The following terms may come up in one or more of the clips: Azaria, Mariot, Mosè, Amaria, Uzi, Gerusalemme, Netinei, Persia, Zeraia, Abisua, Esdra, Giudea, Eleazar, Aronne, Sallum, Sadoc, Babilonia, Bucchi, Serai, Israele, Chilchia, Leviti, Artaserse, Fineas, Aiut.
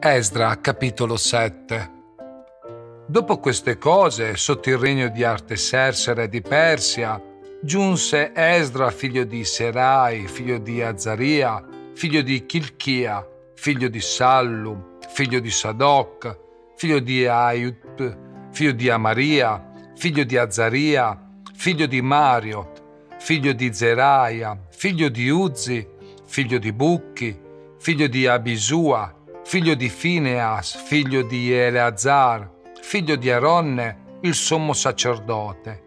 Esdra, capitolo 7. Dopo queste cose, sotto il regno di Artaserse, re di Persia, giunse Esdra, figlio di Serai, figlio di Azaria, figlio di Chilchia, figlio di Sallum, figlio di Sadoc, figlio di Aiut, figlio di Amaria, figlio di Azaria, figlio di Mariot, figlio di Zeraia, figlio di Uzi, figlio di Bucchi, figlio di Abisua, figlio di Fineas, figlio di Eleazar, figlio di Aronne, il sommo sacerdote.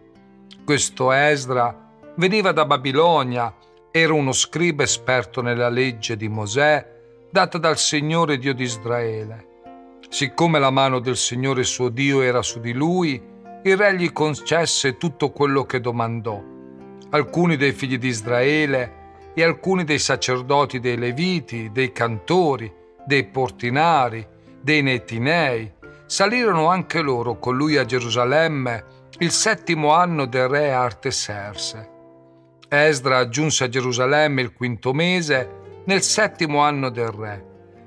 Questo Esdra veniva da Babilonia, era uno scriba esperto nella legge di Mosè, data dal Signore Dio di Israele. Siccome la mano del Signore suo Dio era su di lui, il re gli concesse tutto quello che domandò. Alcuni dei figli di Israele e alcuni dei sacerdoti dei Leviti, dei cantori, dei portinari, dei Netinei, salirono anche loro con lui a Gerusalemme il 7° anno del re Artaserse. Esdra giunse a Gerusalemme il 5° mese, nel 7° anno del re.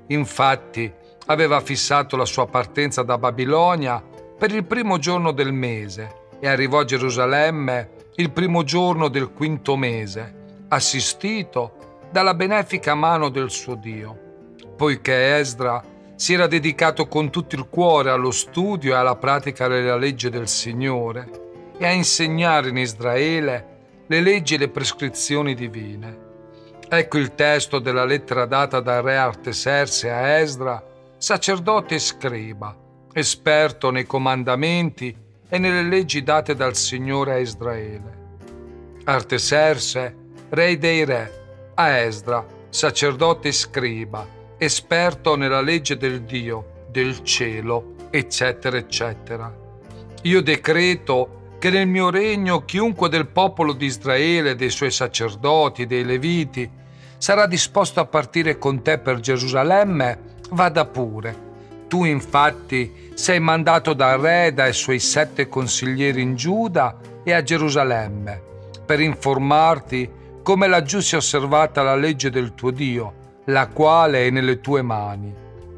Infatti, aveva fissato la sua partenza da Babilonia per il 1° giorno del mese e arrivò a Gerusalemme il 1° giorno del 5° mese, assistito dalla benefica mano del suo Dio. Poiché Esdra si era dedicato con tutto il cuore allo studio e alla pratica della legge del Signore e a insegnare in Israele le leggi e le prescrizioni divine. Ecco il testo della lettera data dal re Artaserse a Esdra, sacerdote e scriba, esperto nei comandamenti e nelle leggi date dal Signore a Israele. Artaserse, re dei re, a Esdra, sacerdote e scriba, esperto nella legge del Dio, del cielo, eccetera, eccetera. Io decreto che nel mio regno chiunque del popolo di Israele, dei suoi sacerdoti, dei Leviti, sarà disposto a partire con te per Gerusalemme, vada pure. Tu infatti sei mandato dal re e dai suoi 7 consiglieri in Giuda e a Gerusalemme, per informarti come laggiù sia osservata la legge del tuo Dio, la quale è nelle tue mani,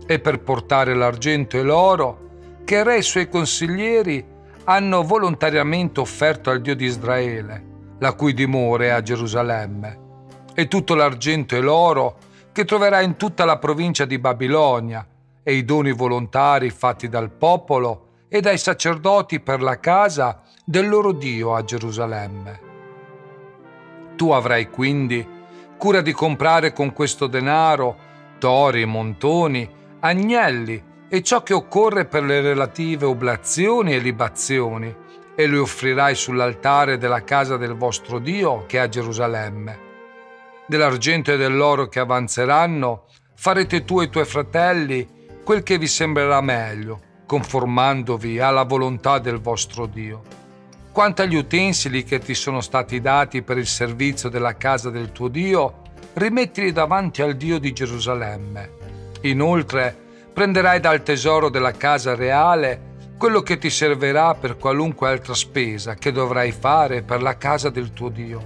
e per portare l'argento e l'oro che il re e i suoi consiglieri hanno volontariamente offerto al Dio di Israele, la cui dimora è a Gerusalemme, e tutto l'argento e l'oro che troverai in tutta la provincia di Babilonia, e i doni volontari fatti dal popolo e dai sacerdoti per la casa del loro Dio a Gerusalemme. Tu avrai quindi cura di comprare con questo denaro tori, montoni, agnelli e ciò che occorre per le relative oblazioni e libazioni, e li offrirai sull'altare della casa del vostro Dio che è a Gerusalemme. Dell'argento e dell'oro che avanzeranno farete tu e i tuoi fratelli quel che vi sembrerà meglio, conformandovi alla volontà del vostro Dio. Quanto agli utensili che ti sono stati dati per il servizio della casa del tuo Dio, rimettili davanti al Dio di Gerusalemme. Inoltre, prenderai dal tesoro della casa reale quello che ti servirà per qualunque altra spesa che dovrai fare per la casa del tuo Dio.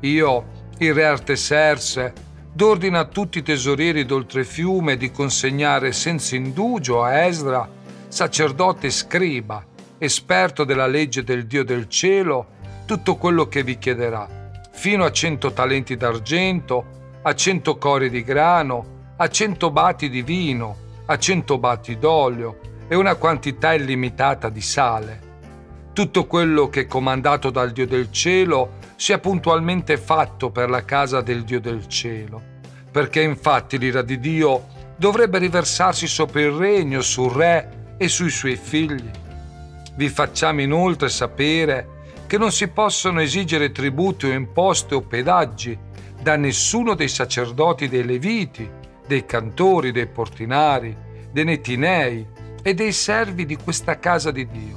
Io, il re Artaserse, d'ordina a tutti i tesorieri d'oltrefiume di consegnare senza indugio a Esdra, sacerdote e scriba, esperto della legge del Dio del cielo, tutto quello che vi chiederà, fino a 100 talenti d'argento, a 100 cori di grano, a 100 bati di vino, a 100 bati d'olio e una quantità illimitata di sale. Tutto quello che è comandato dal Dio del cielo sia puntualmente fatto per la casa del Dio del cielo, perché infatti l'ira di Dio dovrebbe riversarsi sopra il regno, sul re e sui suoi figli. Vi facciamo inoltre sapere che non si possono esigere tributi o imposte o pedaggi da nessuno dei sacerdoti dei Leviti, dei cantori, dei portinari, dei Netinei e dei servi di questa casa di Dio.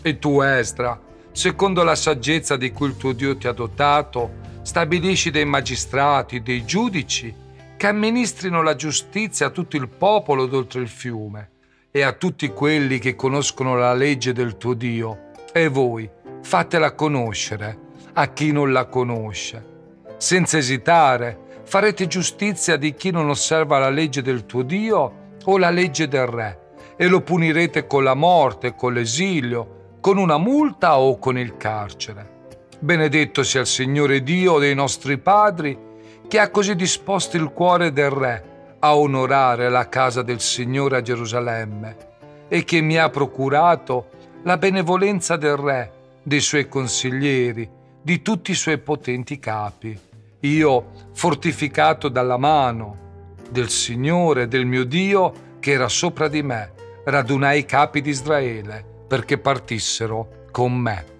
E tu, Esdra, secondo la saggezza di cui il tuo Dio ti ha dotato, stabilisci dei magistrati, dei giudici, che amministrino la giustizia a tutto il popolo d'oltre il fiume e a tutti quelli che conoscono la legge del tuo Dio. E voi fatela conoscere a chi non la conosce. Senza esitare farete giustizia di chi non osserva la legge del tuo Dio o la legge del re, e lo punirete con la morte, con l'esilio, con una multa o con il carcere. Benedetto sia il Signore Dio dei nostri padri, che ha così disposto il cuore del re a onorare la casa del Signore a Gerusalemme, e che mi ha procurato la benevolenza del re, dei suoi consiglieri, di tutti i suoi potenti capi. Io, fortificato dalla mano del Signore, del mio Dio, che era sopra di me, radunai i capi di Israele perché partissero con me.